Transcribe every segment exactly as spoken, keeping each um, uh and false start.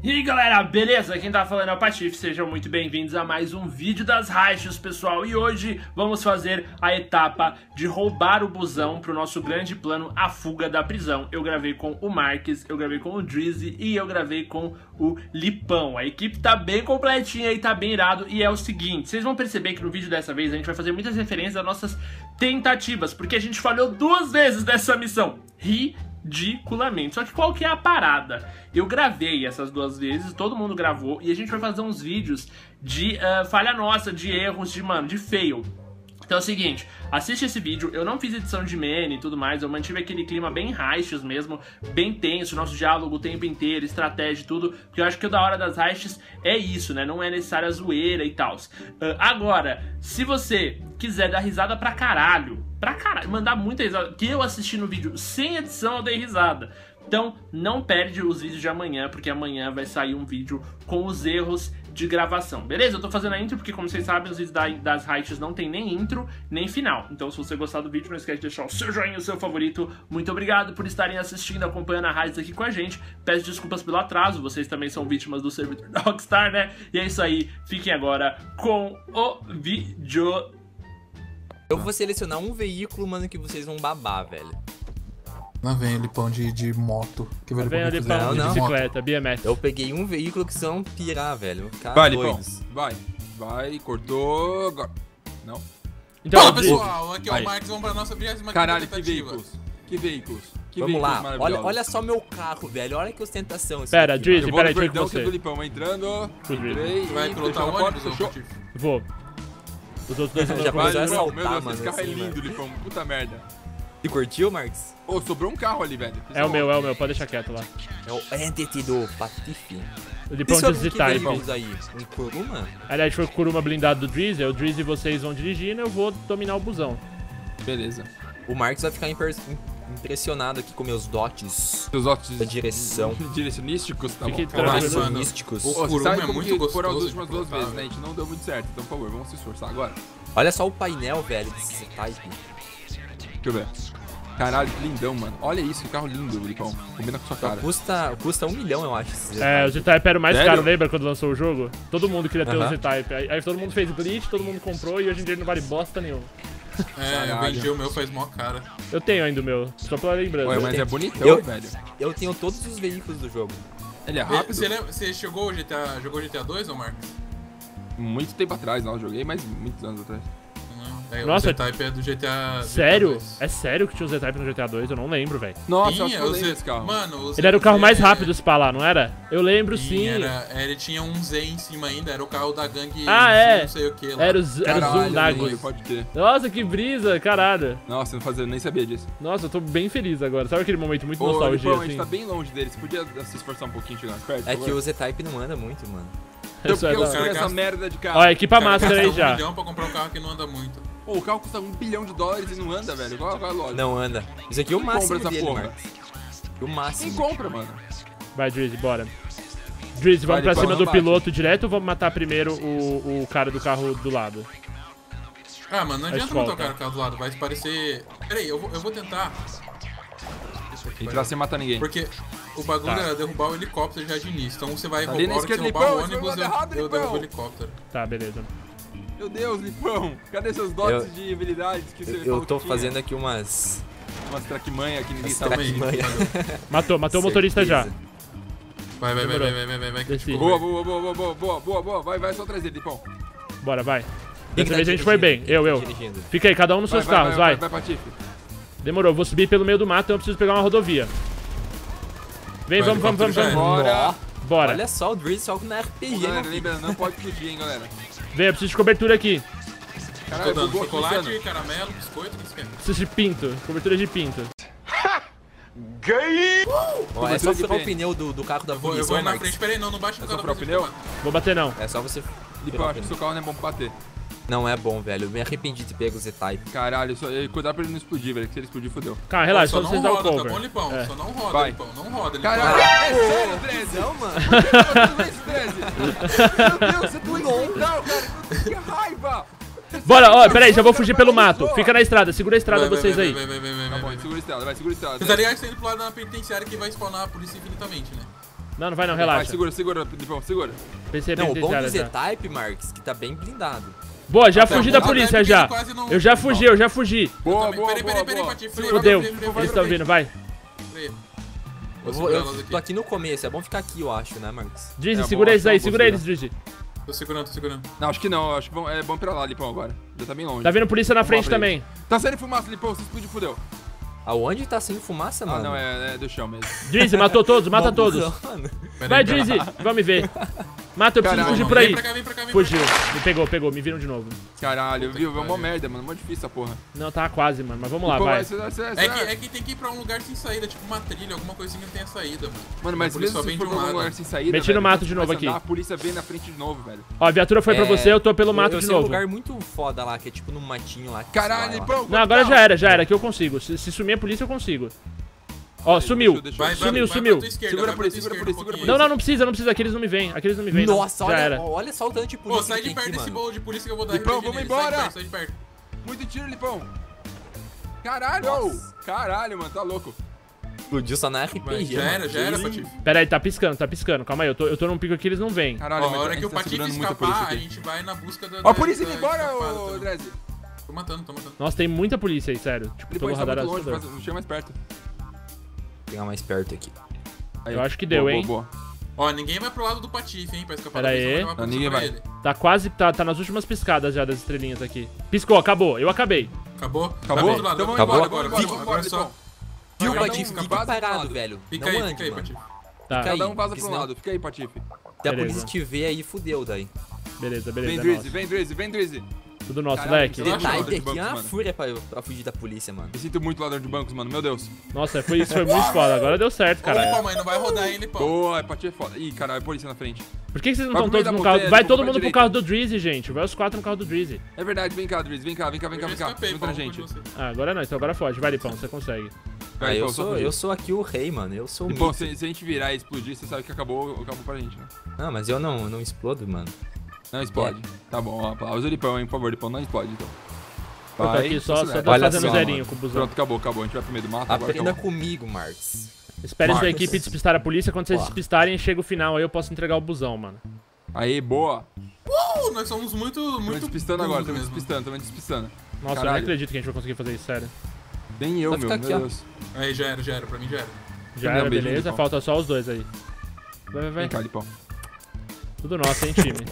E aí galera, beleza? Quem tá falando é o Patife, sejam muito bem-vindos a mais um vídeo das Raixas, pessoal. E hoje vamos fazer a etapa de roubar o busão pro nosso grande plano, a fuga da prisão. Eu gravei com o Marques, eu gravei com o Drezzy e eu gravei com o Lipão. A equipe tá bem completinha e tá bem irado. E é o seguinte, vocês vão perceber que no vídeo dessa vez a gente vai fazer muitas referências às nossas tentativas, porque a gente falhou duas vezes nessa missão. Ri. Ridiculamente. Só que qual que é a parada? Eu gravei essas duas vezes, todo mundo gravou, e a gente vai fazer uns vídeos de uh, falha nossa, de erros, de, mano, de fail. Então é o seguinte, assiste esse vídeo, eu não fiz edição de meme e tudo mais, eu mantive aquele clima bem Raixas mesmo, bem tenso, nosso diálogo o tempo inteiro, estratégia e tudo, porque eu acho que o da hora das Raixas é isso, né? Não é necessária zoeira e tal. Uh, agora, se você quiser dar risada pra caralho, pra caralho, mandar muita risada, que eu assisti no vídeo sem edição, eu dei risada. Então não perde os vídeos de amanhã, porque amanhã vai sair um vídeo com os erros de gravação, beleza? Eu tô fazendo a intro porque, como vocês sabem, os vídeos das Raixas não tem nem intro, nem final. Então, se você gostar do vídeo, não esquece de deixar o seu joinha, o seu favorito. Muito obrigado por estarem assistindo, acompanhando a Raids aqui com a gente. Peço desculpas pelo atraso, vocês também são vítimas do servidor da Rockstar, né? E é isso aí, fiquem agora com o vídeo. Eu vou selecionar um veículo, mano, que vocês vão babar, velho. Não vem o Lipão de, de moto. Que não vem o Lipão de bicicleta, B M X. Eu peguei um veículo que são pirar, velho. Cara, vai, Lipão. Vai, vai, cortou. Agora. Não. Então, fala, pessoal. Aqui vai. É o Marques. Vamos pra nossa vigésima. Caralho, que veículos. Que veículos. Que vamos veículos lá. Olha, olha só meu carro, velho. Olha que ostentação. Pera, Drezzy, pera aí, deixa eu ver. Você do Lipão entrando. Entrei. Vai pilotar o ônibus, fechou? Vou. Os outros dois já começaram a assaltar, mano. Esse carro é lindo, Lipão. Puta merda. E curtiu, Marques? Ô, oh, sobrou um carro ali, velho. É o meu, é o meu, pode deixar quieto lá. É o entity do Patife. De ponto de Z-Type. Um Kuruma? Aliás, foi o Kuruma blindado do Drezzy. O Drezzy vocês vão dirigindo, eu vou dominar o busão. Beleza. O Marques vai ficar impressionado aqui com meus dotes. Seus dotes da direção. Direcionísticos, tá bom? Direcionísticos. O Kuruma é muito gostoso. Foram as últimas duas vezes, né? A gente não deu muito certo. Então, por favor, vamos se esforçar agora. Olha só o painel, velho, de Z-Type. Deixa eu ver. Caralho, que lindão, mano. Olha isso, que carro lindo, Lipão. Combina com sua cara. Custa, custa um milhão, eu acho. É, o Z-Type era o mais Sério? caro, lembra quando lançou o jogo? Todo mundo queria ter uh-huh. o Z-Type. Aí, aí todo mundo fez glitch, todo mundo comprou e hoje em dia não vale bosta nenhuma. É, eu vendi o meu, faz mó cara. Eu tenho ainda o meu, só pra lembrança. Ué, mas tenho... é bonitão, eu, velho. Eu tenho todos os veículos do jogo. Ele é rápido. Você, lembra, você chegou G T A, jogou G T A dois, ô Marques? Muito tempo atrás, não. Eu joguei, mas muitos anos atrás. É, Nossa, o Z-Type é do G T A. Sério? G T A é sério que tinha o Z-Type no G T A dois? Eu não lembro, velho. Nossa, sim, eu acho que eu lembro desse carro. Mano, ele era o carro mais rápido do Spa lá, não era? Eu lembro sim. sim. Era, ele tinha um Z em cima ainda, era o carro da gangue. Ah, é? Não sei o que lá. Era o, caralho, era o Zoom Dagos. Nossa, que brisa, caralho. Nossa, eu não fazia, nem sabia disso. Nossa, eu tô bem feliz agora. Sabe aquele momento muito nostálgico? Assim? A gente tá bem longe dele. Você podia se esforçar um pouquinho chegar nas pernas? É que o Z-Type não anda muito, mano. Eu quero essa merda de carro. Ó, equipa master aí já. Um milhão pra comprar um carro que não anda muito. Pô, o carro custa um bilhão de dólares e não anda, velho. Qual, qual é a lógica? Não anda. Isso aqui é o máximo dele, mano. O máximo. Quem compra, mano? Vai, Drezzy, bora. Drezzy, vamos pra cima do piloto direto ou vamos matar primeiro o, o cara do carro do lado? Ah, mano, não adianta matar o cara do carro do lado. Vai parecer... Pera aí, eu vou, eu vou tentar... Entrar sem matar ninguém. Porque o bagulho tá. era derrubar o helicóptero já de início. Então você vai tá roubar, você roubar o ônibus, eu, errado, eu derrubo o helicóptero. Tá, beleza. Meu Deus, Lipão, cadê seus dotes eu, de habilidades que você Eu tô que fazendo aqui umas... Umas traquimanha que ninguém sabe. Matou, matou o motorista já. Vai, vai, vai, vai, vai, vai, vai, vai. Boa, boa, boa, boa, boa, boa, boa, vai, vai, só atrás dele, Lipão. Bora, vai. Dessa vez a gente foi bem, eu, eu. Fica aí, cada um nos seus carros, vai. Vai, vai, Patife. Demorou, vou subir pelo meio do mato, então eu preciso pegar uma rodovia. Vem, vamos, vamos, vamos, vamos. Bora. Bora. Olha só, o Drezzy só na R P G. Lembra, não pode fugir, hein, galera. Vem, eu preciso de cobertura aqui. Caralho, dando chocolate, caramelo, biscoito, o que você quer? Preciso de pinto, cobertura de pinto. Ganhei! Uh, é só soprar o pneu do, do carro da polícia. Eu vou na frente, peraí, não, não baixa o carro da polícia. Vou bater não. É só você... Lipão, acho que o seu carro não é bom pra bater. Não é bom, velho. Eu me arrependi de pegar o Z-Type. Caralho, só... cuidado pra ele não explodir, velho. Que se ele explodir, fodeu. Cara, relaxa, só, só não roda, tá bom, Lipão? É. Só não roda, Vai. Lipão. Não roda, Lipão. Caralho, é sério, Drezzy? Não, mano. Por que você botou esse Drezzy? Meu Deus, você doeu não, cara. Que raiva. Bora, ó, peraí, já vou fugir pelo mato. Fica na estrada, segura a estrada vai, vocês vai, aí. Vai, vai, vai, vai, vai, vai. Segura a estrada, vai, segura a estrada. Vocês, aliás, estão indo pro lado da penitenciária que vai spawnar a polícia infinitamente, né? Não, não vai não, relaxa. Vai, segura, segura, Lipão, segura. Percebi não, o bom do Z-Type, Marques, que tá bem blindado. Boa, já até fugi da polícia, já. Não... Eu já fugi, eu já fugi. Boa, boa, peraí, peraí, peraí, Pati. Fudeu, eles estão vindo, vai. Eu, vou, eu tô aqui no começo, é bom ficar aqui, eu acho, né, Marques? Drezzy, é, segura eles aí, segura eles, Drezzy. Tô segurando, tô segurando. Não, acho que não, acho que bom, é bom ir pra lá, Lipão, agora. Já tá bem longe. Tá vindo polícia na frente também. Tá saindo fumaça, Lipão, se explode, fudeu. Aonde tá saindo fumaça, mano? Ah, não, é, é do chão mesmo. Drezzy, matou todos, mata todos. Vai, Drezzy, vamos ver. Mata, eu preciso Caralho, fugir mano. por aí. Vem pra cá, vem pra cá, vem Fugiu. Pra cá. Me pegou, pegou, me viram de novo. Caralho, viu? É uma merda, mano. É mó difícil essa porra. Não, tá quase, mano. Mas vamos lá, Pô, vai. Mas, mas, mas, é, que, é que tem que ir pra um lugar sem saída, tipo uma trilha, alguma coisinha que não tenha saída, mano. Mano, mas por isso só vem de um lugar sem saída. Meti no mato de novo aqui. A polícia vem na frente de novo, velho. Ó, a viatura foi pra você, eu tô pelo mato de novo. É um lugar muito foda lá, que é tipo num matinho lá. Caralho, bro. Não, agora já era, já era, que eu consigo. Se sumir a polícia, eu consigo. Ó, oh, sumiu, vai, sumiu, vai, sumiu. Vai segura por aí, segura por aí, segura por aí. Não, não, não precisa, não precisa, aqueles não me vêm, aqueles não me vêm. Nossa, olha, era. olha só o tanto de polícia. Pô, sai de perto desse bolo de polícia que eu vou dar. Lipão, vamos embora. Sai de perto, sai de perto. Muito tiro, Lipão. Caralho, Nossa. caralho, mano, tá louco. Explodiu só na R P G. Mas já era, já era, Pati. Pera aí, tá piscando, tá piscando. Calma aí, eu tô, eu tô num pico aqui, eles não vêm. Caralho, a hora que o Pati escapar, a gente vai na busca da. Ó, a polícia indo embora, ô Drezzy. Tô matando, tô matando. Nossa, tem muita polícia aí, sério. Tipo, tô no radar assustador. Não chega mais perto. Pegar mais perto aqui. Aí, eu acho que boa, deu, boa, hein? Boa, boa. Ó, ninguém vai pro lado do Patife, hein? Pra escapar da aí. Não, ninguém vai. Ele. Tá quase, tá, tá nas últimas piscadas já das estrelinhas aqui. Piscou, acabou, eu acabei. Acabou? Acabou? Acabou? Então vamos embora, agora, agora, agora, agora só. Viu, Patife? Fica parado, velho. Fica aí, fica aí, Patife. Tá. Cada um vaza pro lado, fica aí, Patife. Até a polícia te ver aí, fudeu daí. Beleza, beleza. Vem, Drezzy, vem, Drezzy, vem, Drezzy. Tudo nosso, moleque. Detalhe aqui é uma fúria pra, pra fugir da polícia, mano. Eu sinto muito ladrão de bancos, mano. Meu Deus. Nossa, foi isso, foi muito foda. Agora deu certo, caralho. Ô, Lipão, mãe, não vai rodar, hein, Lipão. Boa, a partida é foda. Ih, caralho, polícia na frente. Por que, que vocês não estão todos no carro? Vai, vai todo mundo pro carro do Drezzy, gente. Vai os quatro no carro do Drezzy. É verdade, vem cá, Drezzy. Vem cá, vem cá, vem cá, vem cá. Muita gente. Ah, agora não, então agora foge. Vai, Lipão, você consegue. Ah, eu, sou, eu sou aqui o rei, mano. Eu sou o Lipão, se, se a gente virar e explodir, você sabe que acabou, acabou pra gente, né? Não, mas eu não, não explodo, mano. Não explode. É. Tá bom, aplausos o Lipão, hein, por favor, Lipão, não explode, então. Vai, eu tô aqui só, só tô fazendo só, zerinho mano. com o busão. Pronto, acabou, acabou, a gente vai pro meio do mato. Aprenda comigo, Marques. Espera essa equipe despistar a polícia, quando vocês despistarem, chega o final, aí eu posso entregar o busão, mano. Aí, boa. Uh, nós somos muito, muito... Tô despistando agora, tô despistando, tô despistando. Nossa, Caralho. eu não acredito que a gente vai conseguir fazer isso, sério. Nem eu, vai meu, meu aqui, Deus. Ó. Aí, já era, já era, pra mim já era. Já era, beleza, beleza. Falta só os dois aí. Vai, vai, vai. Vem cá, Lipão. Tudo nosso, hein, time.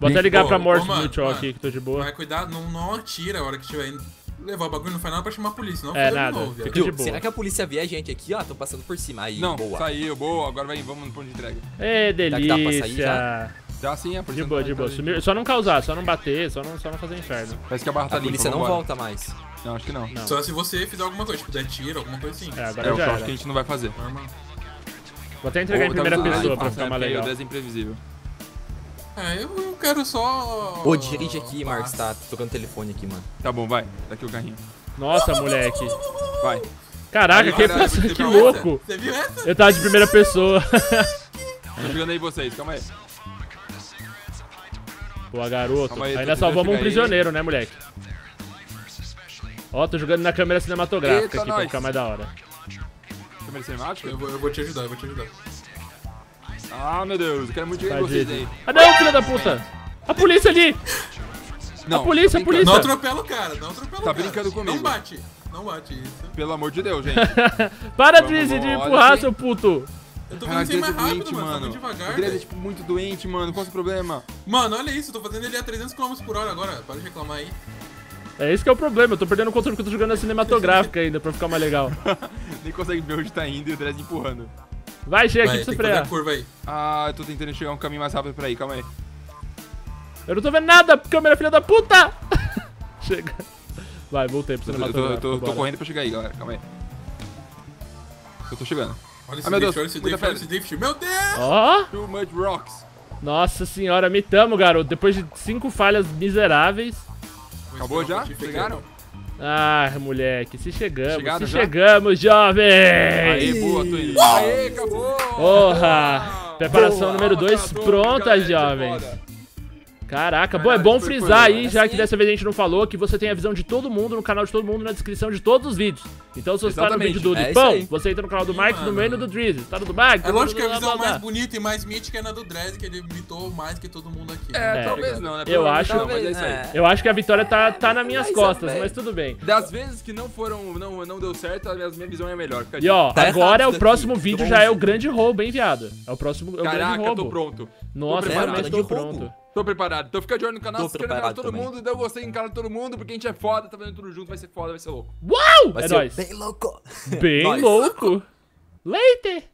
Vou até ligar pra morte do Tchó aqui, que tô de boa. Mas cuidado, não, não atira a hora que tiver indo levar o bagulho, não faz nada pra chamar a polícia, não. É, nada, novo, fica de boa. Será que a polícia vê a gente aqui, ó? Tô passando por cima, aí, não, boa. Não, saiu, boa, agora vai, vamos no ponto de entrega. É, delícia. Dá, que dá pra sair já? Dá sim, a polícia. De boa, de boa, sumir. Só não causar, só não bater, só não, só não fazer inferno. Parece que a barra tá limpa, a polícia não volta mais. Não, acho que não. não. Só se você fizer alguma coisa, tipo, der tiro, alguma coisa assim. É, agora é, já eu acho que a gente não vai fazer. Vou até entregar em primeira pessoa pra ficar mais legal. É, eu, eu quero só... Ô, dirige aqui, Marques, tá tocando telefone aqui, mano. Tá bom, vai. Daqui o carrinho. Nossa, moleque. Vai. Caraca, que, passou, que louco. Você viu essa? Eu tava de primeira pessoa. Tô jogando aí vocês, calma aí. Boa, garoto. Aí, ainda salvamos um prisioneiro, aí. né, moleque? Ó, tô jogando na câmera cinematográfica Eita, aqui nós. pra ficar mais da hora. Câmera cinemática? Eu vou, eu vou te ajudar, eu vou te ajudar. Ah, meu Deus, eu quero muito dinheiro vocês aí. Ah, não, filha da puta! A polícia ali! Não, a polícia, a polícia! Não atropela o cara, não atropela o cara. Tá brincando comigo. Não bate, não bate isso. Pelo amor de Deus, gente. Para, Drezzy, de empurrar, seu puto! Eu tô vindo sem mais rápido, mano. Tô devagar. O Drezzy é tipo muito doente, mano. Qual é o problema? Mano, olha isso, eu tô fazendo ele a trezentos quilômetros por hora agora. Para de reclamar aí. É esse que é o problema, eu tô perdendo o controle que eu tô jogando na cinematográfica ainda, pra ficar mais legal. Nem consegue ver onde tá indo e o Drezzy empurrando. Vai, chega aqui pra você frear. Ah, eu tô tentando chegar um caminho mais rápido pra aí, calma aí. Eu não tô vendo nada, câmera filha da puta! Chega. Vai, voltei pra você não matar. Eu tô, tô correndo pra chegar aí, galera, calma aí. Eu tô chegando. Olha esse drift, olha esse drift, olha esse drift. Meu Deus! Ó! Too much rocks. Nossa senhora, me tamo, garoto. Depois de cinco falhas miseráveis. Acabou já? Chegaram? Ah, moleque, se chegamos, Chegaram se já? chegamos, jovens! Aê, boa, tô indo. Aê, acabou! Porra! Preparação boa, número dois pronta, jovens. Caraca, bom, é bom frisar aí, já que dessa vez a gente não falou, que você tem a visão de todo mundo, no canal de todo mundo, na descrição de todos os vídeos. Então se você tá no vídeo do Lipão, você entra no canal do Marques, no meio do Drezzy, tá no do Marques. É lógico que a visão mais bonita e mais mítica é na do Drezzy, que ele imitou mais que todo mundo aqui. É, talvez não, né? Eu acho, eu acho que a vitória tá nas minhas costas, mas tudo bem. Das vezes que não foram, não deu certo, a minha visão é melhor. E ó, agora o próximo vídeo já é o grande roubo, hein, viado? É o próximo grande roubo. Caraca, tô pronto. Nossa, realmente tô pronto. Tô preparado, então fica de olho no canal, se inscreve no canal de todo mundo, dê um gostei no canal de todo mundo, porque a gente é foda, tá vendo tudo junto, vai ser foda, vai ser louco. Uau! É nóis! Bem louco! Bem louco! Later!